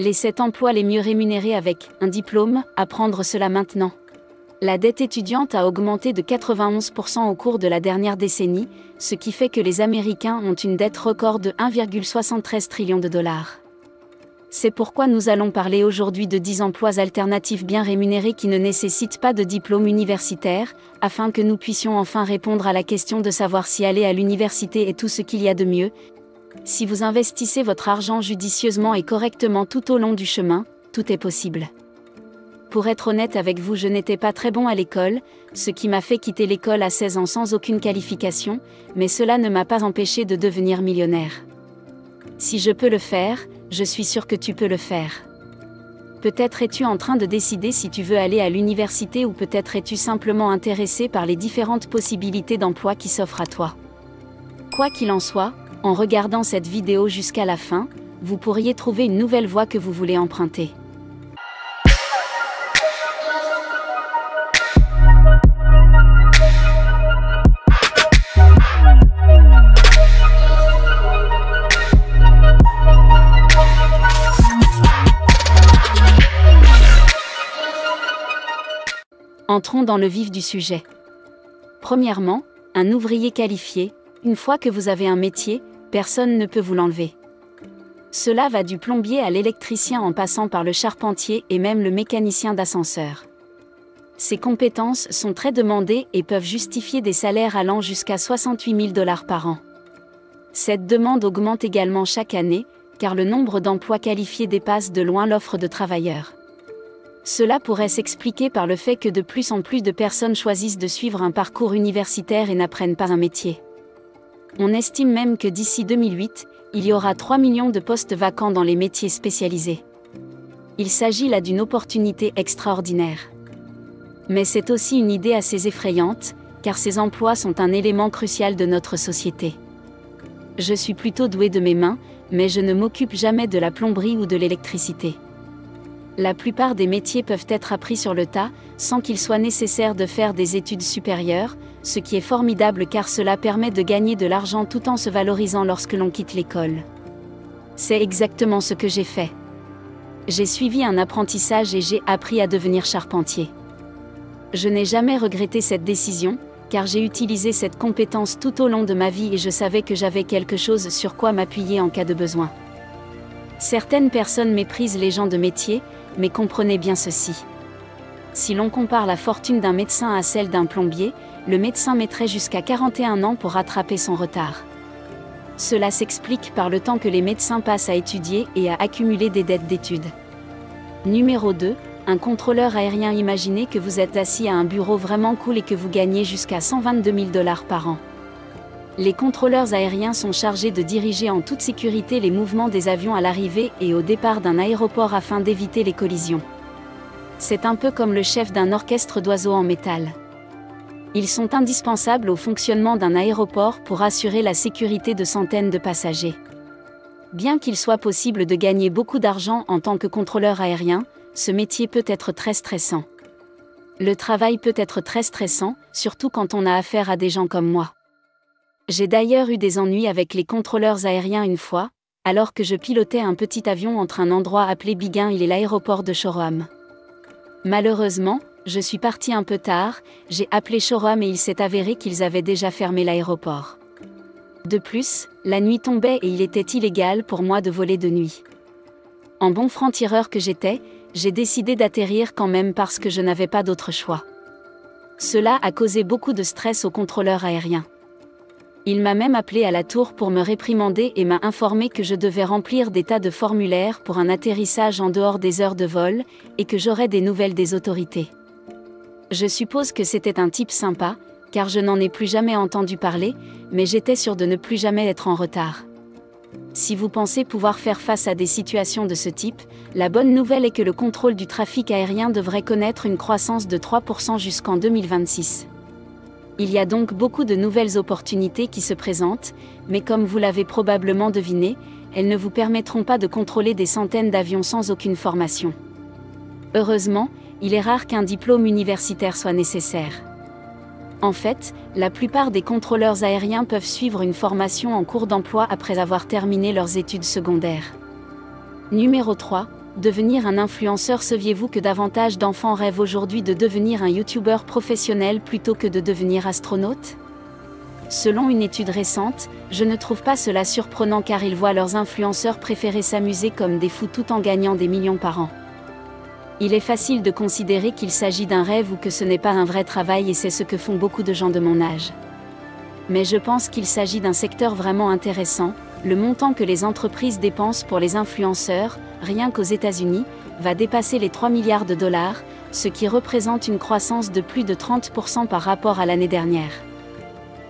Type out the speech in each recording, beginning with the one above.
Les 7 emplois les mieux rémunérés avec un diplôme, apprendre cela maintenant. La dette étudiante a augmenté de 91% au cours de la dernière décennie, ce qui fait que les Américains ont une dette record de 1,73 trillion de dollars. C'est pourquoi nous allons parler aujourd'hui de 10 emplois alternatifs bien rémunérés qui ne nécessitent pas de diplôme universitaire, afin que nous puissions enfin répondre à la question de savoir si aller à l'université est tout ce qu'il y a de mieux. Si vous investissez votre argent judicieusement et correctement tout au long du chemin, tout est possible. Pour être honnête avec vous, je n'étais pas très bon à l'école, ce qui m'a fait quitter l'école à 16 ans sans aucune qualification, mais cela ne m'a pas empêché de devenir millionnaire. Si je peux le faire, je suis sûre que tu peux le faire. Peut-être es-tu en train de décider si tu veux aller à l'université ou peut-être es-tu simplement intéressé par les différentes possibilités d'emploi qui s'offrent à toi. Quoi qu'il en soit, en regardant cette vidéo jusqu'à la fin, vous pourriez trouver une nouvelle voie que vous voulez emprunter. Entrons dans le vif du sujet. Premièrement, un ouvrier qualifié, une fois que vous avez un métier, personne ne peut vous l'enlever. Cela va du plombier à l'électricien en passant par le charpentier et même le mécanicien d'ascenseur. Ces compétences sont très demandées et peuvent justifier des salaires allant jusqu'à 68 000 $ par an. Cette demande augmente également chaque année, car le nombre d'emplois qualifiés dépasse de loin l'offre de travailleurs. Cela pourrait s'expliquer par le fait que de plus en plus de personnes choisissent de suivre un parcours universitaire et n'apprennent pas un métier. On estime même que d'ici 2008, il y aura 3 millions de postes vacants dans les métiers spécialisés. Il s'agit là d'une opportunité extraordinaire. Mais c'est aussi une idée assez effrayante, car ces emplois sont un élément crucial de notre société. Je suis plutôt doué de mes mains, mais je ne m'occupe jamais de la plomberie ou de l'électricité. La plupart des métiers peuvent être appris sur le tas, sans qu'il soit nécessaire de faire des études supérieures, ce qui est formidable car cela permet de gagner de l'argent tout en se valorisant lorsque l'on quitte l'école. C'est exactement ce que j'ai fait. J'ai suivi un apprentissage et j'ai appris à devenir charpentier. Je n'ai jamais regretté cette décision, car j'ai utilisé cette compétence tout au long de ma vie et je savais que j'avais quelque chose sur quoi m'appuyer en cas de besoin. Certaines personnes méprisent les gens de métier, mais comprenez bien ceci. Si l'on compare la fortune d'un médecin à celle d'un plombier, le médecin mettrait jusqu'à 41 ans pour rattraper son retard. Cela s'explique par le temps que les médecins passent à étudier et à accumuler des dettes d'études. Numéro 2, un contrôleur aérien. Imaginez que vous êtes assis à un bureau vraiment cool et que vous gagnez jusqu'à 122 000 $ par an. Les contrôleurs aériens sont chargés de diriger en toute sécurité les mouvements des avions à l'arrivée et au départ d'un aéroport afin d'éviter les collisions. C'est un peu comme le chef d'un orchestre d'oiseaux en métal. Ils sont indispensables au fonctionnement d'un aéroport pour assurer la sécurité de centaines de passagers. Bien qu'il soit possible de gagner beaucoup d'argent en tant que contrôleur aérien, ce métier peut être très stressant. Le travail peut être très stressant, surtout quand on a affaire à des gens comme moi. J'ai d'ailleurs eu des ennuis avec les contrôleurs aériens une fois, alors que je pilotais un petit avion entre un endroit appelé Biggin Hill et l'aéroport de Shoreham. Malheureusement, je suis partie un peu tard, j'ai appelé Shoreham et il s'est avéré qu'ils avaient déjà fermé l'aéroport. De plus, la nuit tombait et il était illégal pour moi de voler de nuit. En bon franc-tireur que j'étais, j'ai décidé d'atterrir quand même parce que je n'avais pas d'autre choix. Cela a causé beaucoup de stress aux contrôleurs aériens. Il m'a même appelé à la tour pour me réprimander et m'a informé que je devais remplir des tas de formulaires pour un atterrissage en dehors des heures de vol, et que j'aurais des nouvelles des autorités. Je suppose que c'était un type sympa, car je n'en ai plus jamais entendu parler, mais j'étais sûre de ne plus jamais être en retard. Si vous pensez pouvoir faire face à des situations de ce type, la bonne nouvelle est que le contrôle du trafic aérien devrait connaître une croissance de 3% jusqu'en 2026. Il y a donc beaucoup de nouvelles opportunités qui se présentent, mais comme vous l'avez probablement deviné, elles ne vous permettront pas de contrôler des centaines d'avions sans aucune formation. Heureusement, il est rare qu'un diplôme universitaire soit nécessaire. En fait, la plupart des contrôleurs aériens peuvent suivre une formation en cours d'emploi après avoir terminé leurs études secondaires. Numéro 3, devenir un influenceur. Saviez-vous que davantage d'enfants rêvent aujourd'hui de devenir un youtubeur professionnel plutôt que de devenir astronaute? Selon une étude récente, je ne trouve pas cela surprenant car ils voient leurs influenceurs préférés s'amuser comme des fous tout en gagnant des millions par an. Il est facile de considérer qu'il s'agit d'un rêve ou que ce n'est pas un vrai travail et c'est ce que font beaucoup de gens de mon âge. Mais je pense qu'il s'agit d'un secteur vraiment intéressant. Le montant que les entreprises dépensent pour les influenceurs, rien qu'aux États-Unis, va dépasser les 3 milliards $, ce qui représente une croissance de plus de 30% par rapport à l'année dernière.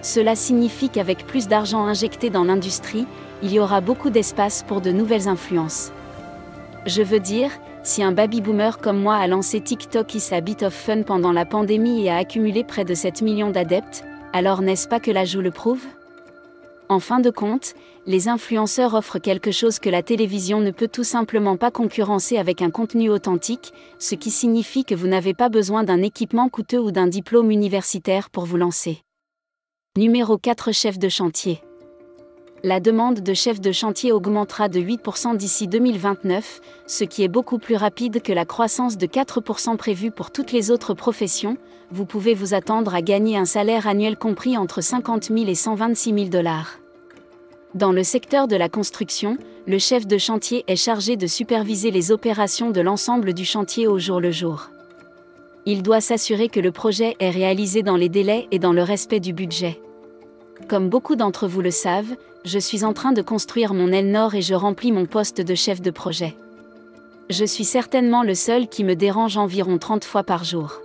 Cela signifie qu'avec plus d'argent injecté dans l'industrie, il y aura beaucoup d'espace pour de nouvelles influences. Je veux dire, si un baby-boomer comme moi a lancé TikTok Is a Bit of Fun pendant la pandémie et a accumulé près de 7 millions d'adeptes, alors n'est-ce pas que l'ajout le prouve ? En fin de compte, les influenceurs offrent quelque chose que la télévision ne peut tout simplement pas concurrencer avec un contenu authentique, ce qui signifie que vous n'avez pas besoin d'un équipement coûteux ou d'un diplôme universitaire pour vous lancer. Numéro 4 : chef de chantier. La demande de chef de chantier augmentera de 8% d'ici 2029, ce qui est beaucoup plus rapide que la croissance de 4% prévue pour toutes les autres professions. Vous pouvez vous attendre à gagner un salaire annuel compris entre 50 000 et 126 000 $. Dans le secteur de la construction, le chef de chantier est chargé de superviser les opérations de l'ensemble du chantier au jour le jour. Il doit s'assurer que le projet est réalisé dans les délais et dans le respect du budget. Comme beaucoup d'entre vous le savent, je suis en train de construire mon aile nord et je remplis mon poste de chef de projet. Je suis certainement le seul qui me dérange environ 30 fois par jour.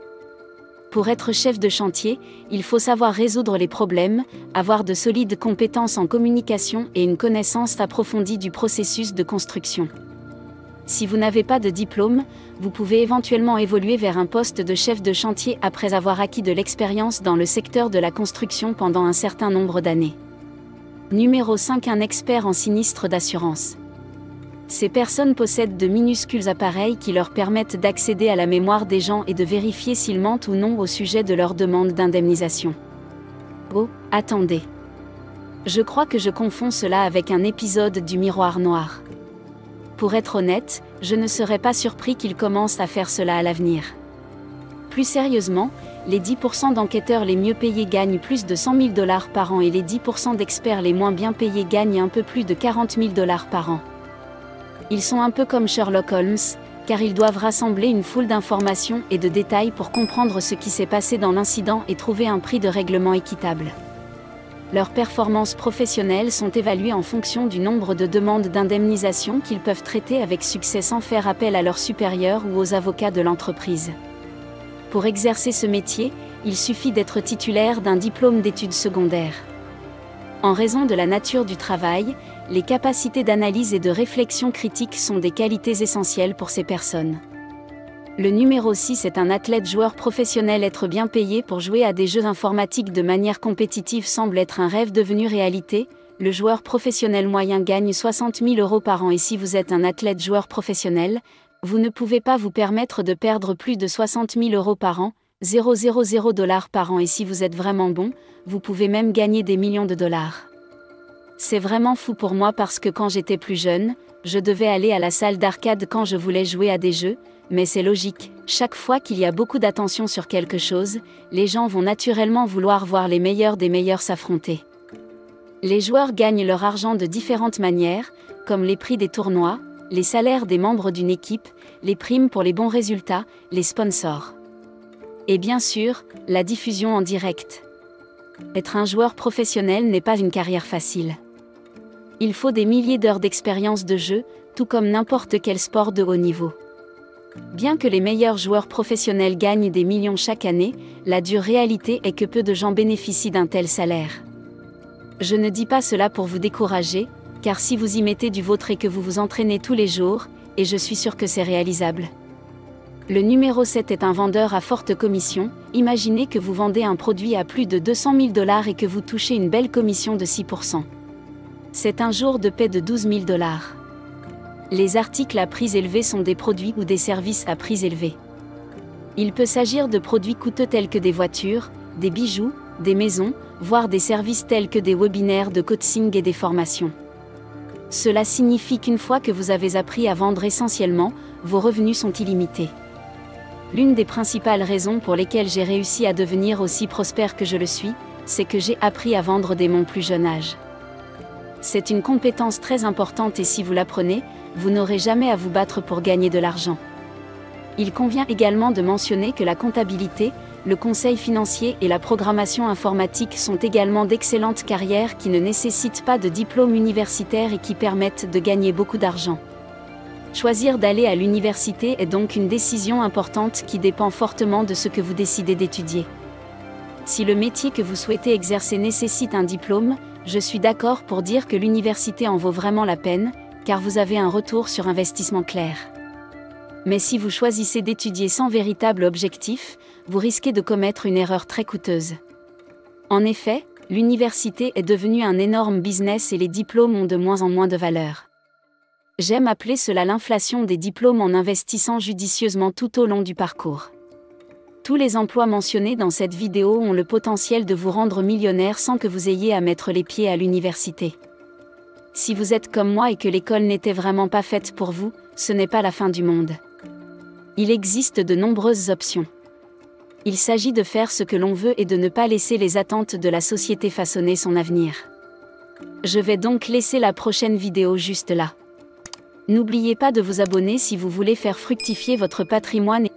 Pour être chef de chantier, il faut savoir résoudre les problèmes, avoir de solides compétences en communication et une connaissance approfondie du processus de construction. Si vous n'avez pas de diplôme, vous pouvez éventuellement évoluer vers un poste de chef de chantier après avoir acquis de l'expérience dans le secteur de la construction pendant un certain nombre d'années. Numéro 5 : un expert en sinistre d'assurance. Ces personnes possèdent de minuscules appareils qui leur permettent d'accéder à la mémoire des gens et de vérifier s'ils mentent ou non au sujet de leur demande d'indemnisation. Oh, attendez. Je crois que je confonds cela avec un épisode du Miroir Noir. Pour être honnête, je ne serais pas surpris qu'ils commencent à faire cela à l'avenir. Plus sérieusement, les 10% d'enquêteurs les mieux payés gagnent plus de 100 000 $ par an et les 10% d'experts les moins bien payés gagnent un peu plus de 40 000 $ par an. Ils sont un peu comme Sherlock Holmes, car ils doivent rassembler une foule d'informations et de détails pour comprendre ce qui s'est passé dans l'incident et trouver un prix de règlement équitable. Leurs performances professionnelles sont évaluées en fonction du nombre de demandes d'indemnisation qu'ils peuvent traiter avec succès sans faire appel à leurs supérieurs ou aux avocats de l'entreprise. Pour exercer ce métier, il suffit d'être titulaire d'un diplôme d'études secondaires. En raison de la nature du travail, les capacités d'analyse et de réflexion critique sont des qualités essentielles pour ces personnes. Le numéro 6 est un athlète joueur professionnel. Être bien payé pour jouer à des jeux informatiques de manière compétitive semble être un rêve devenu réalité. Le joueur professionnel moyen gagne 60 000 € par an et si vous êtes un athlète joueur professionnel, vous ne pouvez pas vous permettre de perdre plus de 60 000 € par an, $000 par an, et si vous êtes vraiment bon, vous pouvez même gagner des millions de dollars. C'est vraiment fou pour moi parce que quand j'étais plus jeune, je devais aller à la salle d'arcade quand je voulais jouer à des jeux, mais c'est logique, chaque fois qu'il y a beaucoup d'attention sur quelque chose, les gens vont naturellement vouloir voir les meilleurs des meilleurs s'affronter. Les joueurs gagnent leur argent de différentes manières, comme les prix des tournois, les salaires des membres d'une équipe, les primes pour les bons résultats, les sponsors. Et bien sûr, la diffusion en direct. Être un joueur professionnel n'est pas une carrière facile. Il faut des milliers d'heures d'expérience de jeu, tout comme n'importe quel sport de haut niveau. Bien que les meilleurs joueurs professionnels gagnent des millions chaque année, la dure réalité est que peu de gens bénéficient d'un tel salaire. Je ne dis pas cela pour vous décourager, car si vous y mettez du vôtre et que vous vous entraînez tous les jours, et je suis sûre que c'est réalisable. Le numéro 7 est un vendeur à forte commission. Imaginez que vous vendez un produit à plus de 200 000 $ et que vous touchez une belle commission de 6%. C'est un jour de paie de 12 000 $. Les articles à prix élevé sont des produits ou des services à prix élevé. Il peut s'agir de produits coûteux tels que des voitures, des bijoux, des maisons, voire des services tels que des webinaires de coaching et des formations. Cela signifie qu'une fois que vous avez appris à vendre essentiellement, vos revenus sont illimités. L'une des principales raisons pour lesquelles j'ai réussi à devenir aussi prospère que je le suis, c'est que j'ai appris à vendre dès mon plus jeune âge. C'est une compétence très importante et si vous l'apprenez, vous n'aurez jamais à vous battre pour gagner de l'argent. Il convient également de mentionner que la comptabilité, le conseil financier et la programmation informatique sont également d'excellentes carrières qui ne nécessitent pas de diplôme universitaire et qui permettent de gagner beaucoup d'argent. Choisir d'aller à l'université est donc une décision importante qui dépend fortement de ce que vous décidez d'étudier. Si le métier que vous souhaitez exercer nécessite un diplôme, je suis d'accord pour dire que l'université en vaut vraiment la peine, car vous avez un retour sur investissement clair. Mais si vous choisissez d'étudier sans véritable objectif, vous risquez de commettre une erreur très coûteuse. En effet, l'université est devenue un énorme business et les diplômes ont de moins en moins de valeur. J'aime appeler cela l'inflation des diplômes en investissant judicieusement tout au long du parcours. Tous les emplois mentionnés dans cette vidéo ont le potentiel de vous rendre millionnaire sans que vous ayez à mettre les pieds à l'université. Si vous êtes comme moi et que l'école n'était vraiment pas faite pour vous, ce n'est pas la fin du monde. Il existe de nombreuses options. Il s'agit de faire ce que l'on veut et de ne pas laisser les attentes de la société façonner son avenir. Je vais donc laisser la prochaine vidéo juste là. N'oubliez pas de vous abonner si vous voulez faire fructifier votre patrimoine.